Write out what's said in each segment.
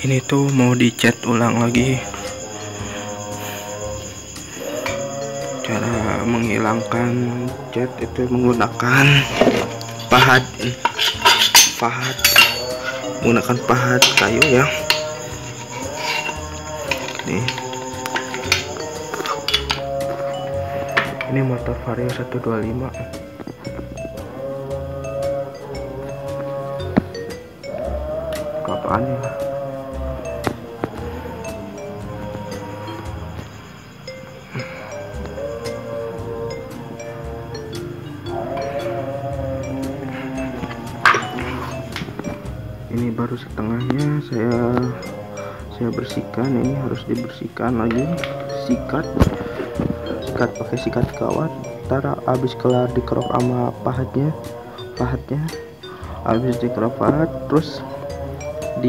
ini tuh mau dicat ulang lagi. Cara menghilangkan cat itu menggunakan pahat kayu ya. Ini motor Vario 125. Apaan ya? Ini baru setengahnya saya bersihkan. Ini harus dibersihkan lagi, sikat pakai sikat kawat. Ntar habis kelar dikerok sama pahatnya, habis dikerok pahat terus di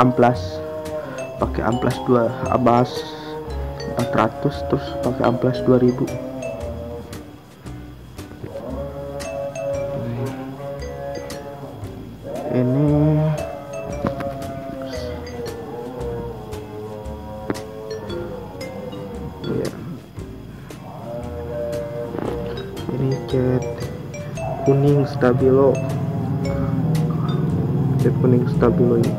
amplas, pakai amplas 400, terus pakai amplas 2000. Ini ya, ini cat kuning stabilo, kuning stabilo ini.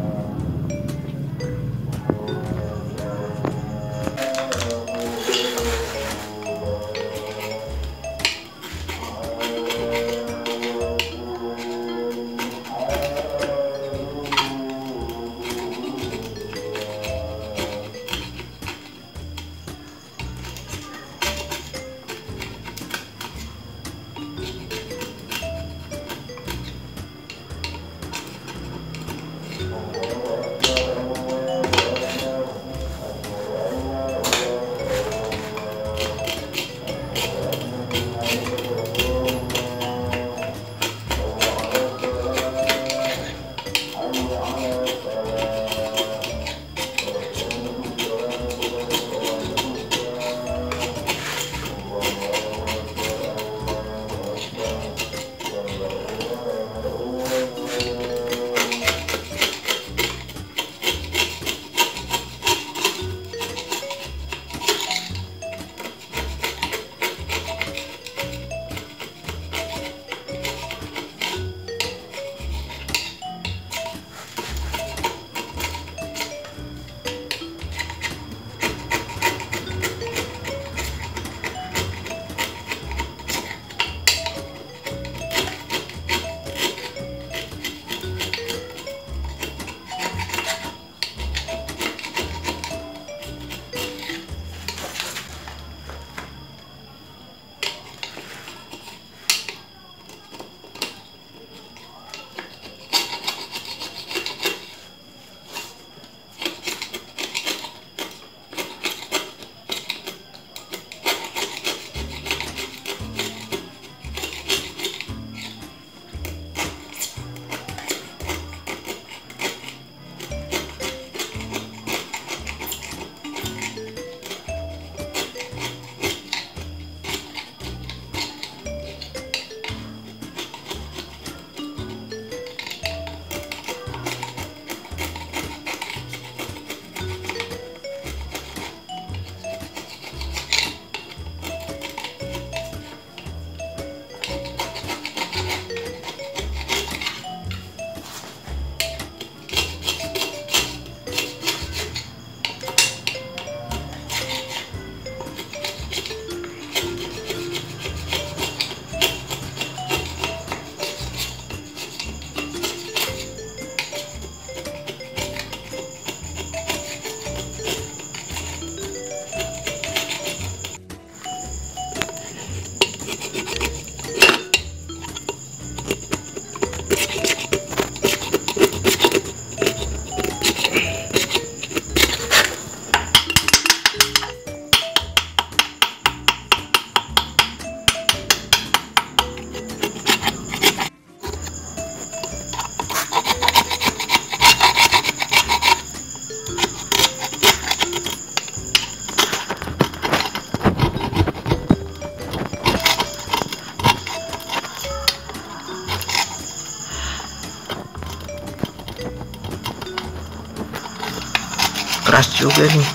keras juga nih.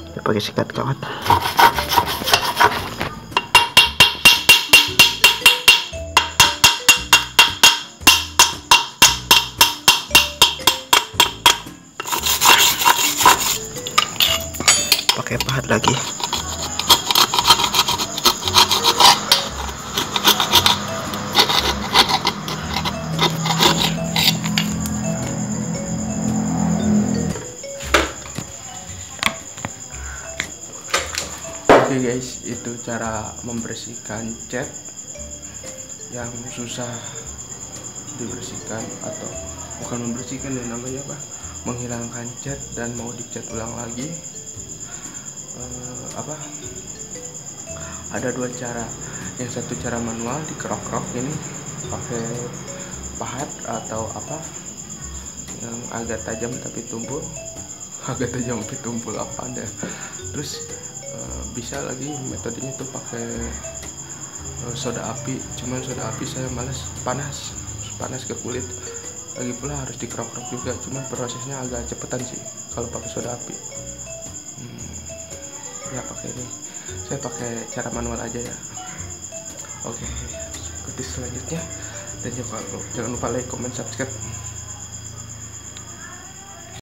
Kita pakai sikat kawat. Pakai pahat lagi. Oke guys, itu cara membersihkan cat yang susah dibersihkan, atau bukan membersihkan ya, namanya apa, menghilangkan cat dan mau dicat ulang lagi. Ada dua cara. Yang satu cara manual, dikerok-kerok ini pakai pahat atau apa yang agak tajam tapi tumpul, apa ya. Terus bisa lagi metodenya tuh pakai soda api, cuman soda api saya males, panas ke kulit. Lagi pula harus dikerok-kerok juga, cuman prosesnya agak cepetan sih kalau pakai soda api. Ya pakai ini, saya pakai cara manual aja ya. Oke, ikuti selanjutnya dan jangan lupa like, comment, subscribe.